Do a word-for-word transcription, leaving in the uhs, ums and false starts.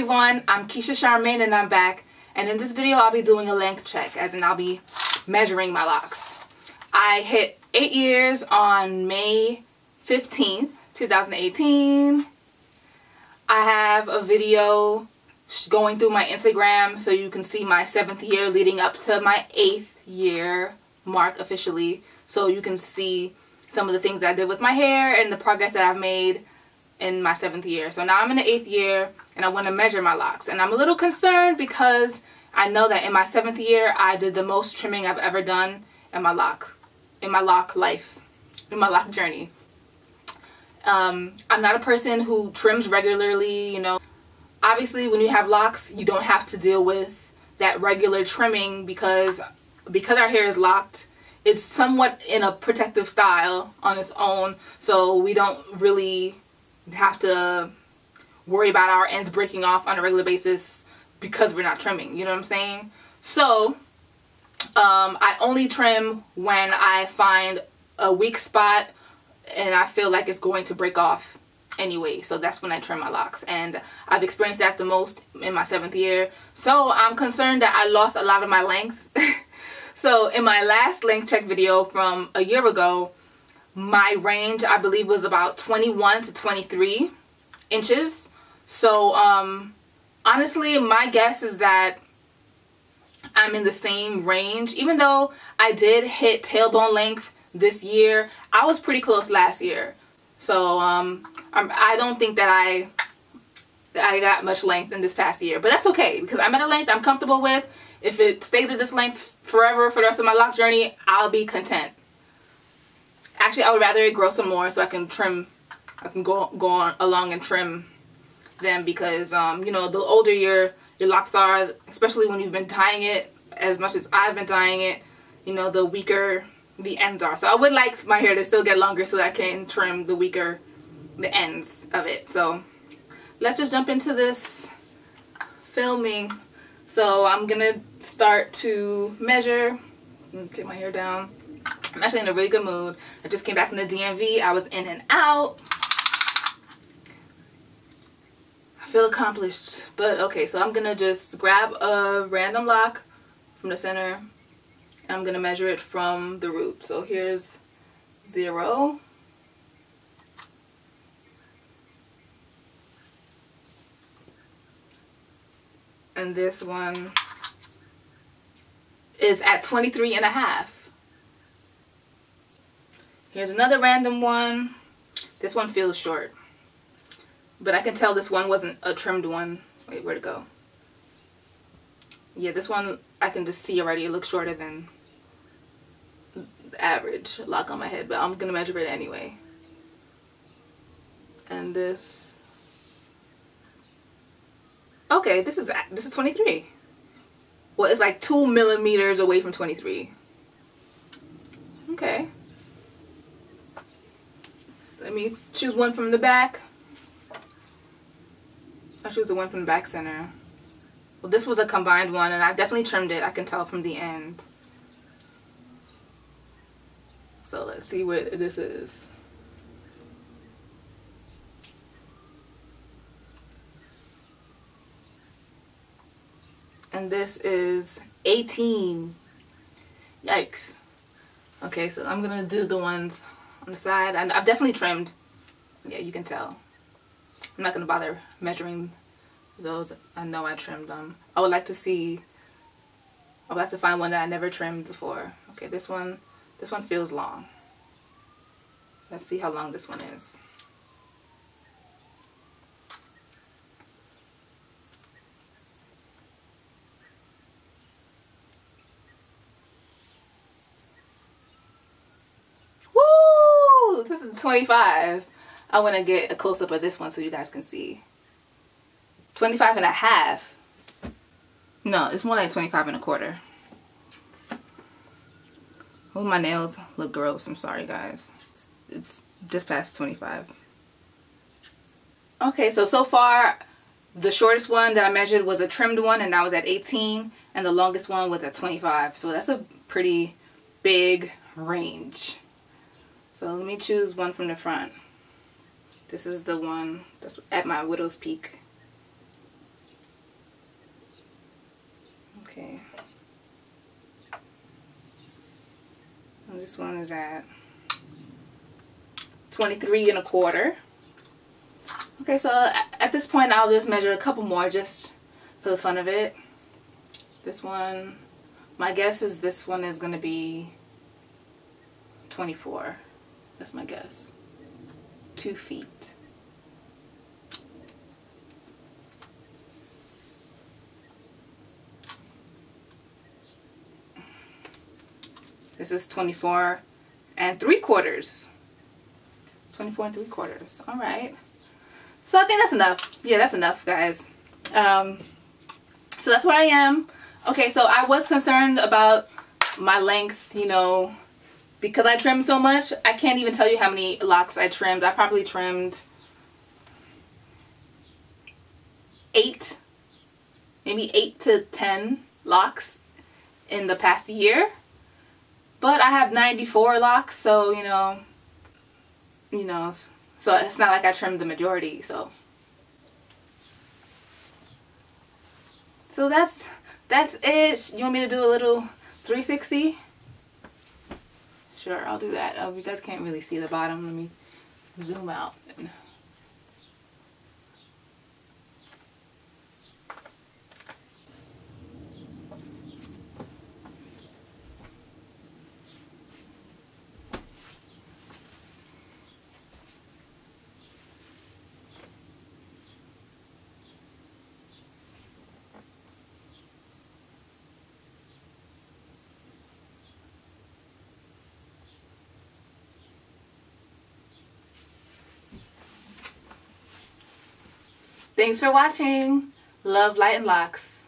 everyone, I'm Keisha Charmaine and I'm back, and in this video I'll be doing a length check, as in I'll be measuring my locks. I hit eight years on May fifteenth, two thousand eighteen. I have a video going through my Instagram so you can see my seventh year leading up to my eighth year mark officially, so you can see some of the things that I did with my hair and the progress that I've made in my seventh year. So now I'm in the eighth year and I want to measure my locks, and I'm a little concerned because I know that in my seventh year I did the most trimming I've ever done in my lock in my lock life in my lock journey. um, I'm not a person who trims regularly, you know. Obviously when you have locks you don't have to deal with that regular trimming because because our hair is locked. It's somewhat in a protective style on its own, so we don't really have to worry about our ends breaking off on a regular basis because we're not trimming, you know what I'm saying? So um, I only trim when I find a weak spot and I feel like it's going to break off anyway, so that's when I trim my locks, and I've experienced that the most in my seventh year. So I'm concerned that I lost a lot of my length. So in my last length check video from a year ago, my range, I believe, was about twenty-one to twenty-three inches. So, um, honestly, my guess is that I'm in the same range. Even though I did hit tailbone length this year, I was pretty close last year. So, um, I'm, I don't think that I, that I got much length in this past year. But that's okay, because I'm at a length I'm comfortable with. If it stays at this length forever for the rest of my lock journey, I'll be content. Actually, I would rather it grow some more so I can trim, I can go go on, along and trim them, because, um, you know, the older your, your locks are, especially when you've been dyeing it as much as I've been dyeing it, you know, the weaker the ends are. So I would like my hair to still get longer so that I can trim the weaker the ends of it. So let's just jump into this filming. So I'm going to start to measure. Take my hair down. I'm actually in a really good mood. I just came back from the D M V. I was in and out. I feel accomplished. But okay, so I'm going to just grab a random lock from the center. And I'm going to measure it from the root. So here's zero. And this one is at twenty-three and a half. Here's another random one. This one feels short, but I can tell this one wasn't a trimmed one. Wait, where'd it go? Yeah, this one I can just see already. It looks shorter than the average lock on my head, but I'm gonna measure it anyway. And this, okay, this is this is twenty-three. Well, it's like two millimeters away from twenty-three. Okay. Let me choose one from the back. I'll choose the one from the back center. Well, this was a combined one, and I definitely trimmed it. I can tell from the end. So let's see where this is. And this is eighteen. Yikes. Okay, so I'm gonna do the ones on the side, and I've definitely trimmed. Yeah, you can tell. I'm not gonna bother measuring those. I know I trimmed them. I would like to see. I would like to find one that I never trimmed before. Okay, this one. This one feels long. Let's see how long this one is. twenty-five. I want to get a close-up of this one so you guys can see. twenty-five and a half. No, it's more like twenty-five and a quarter. Oh, my nails look gross. I'm sorry, guys. It's just past twenty-five. Okay, so so far the shortest one that I measured was a trimmed one, and I was at eighteen, and the longest one was at twenty-five. So that's a pretty big range. So let me choose one from the front. This is the one that's at my widow's peak. Okay. And this one is at twenty-three and a quarter. Okay, so at this point I'll just measure a couple more just for the fun of it. This one, my guess is this one is going to be twenty-four. That's my guess. Two feet. This is twenty-four and three quarters. twenty-four and three quarters. All right. So I think that's enough. Yeah, that's enough, guys. Um, so that's where I am. Okay, so I was concerned about my length, you know, because I trimmed so much. I can't even tell you how many locks I trimmed. I probably trimmed eight, maybe eight to ten locks in the past year. But I have ninety-four locks, so, you know, you know, so it's not like I trimmed the majority, so. So that's, that's it. You want me to do a little three sixty? Sure, I'll do that. Oh, you guys can't really see the bottom. Let me zoom out. Thanks for watching. Love, Light and Locs.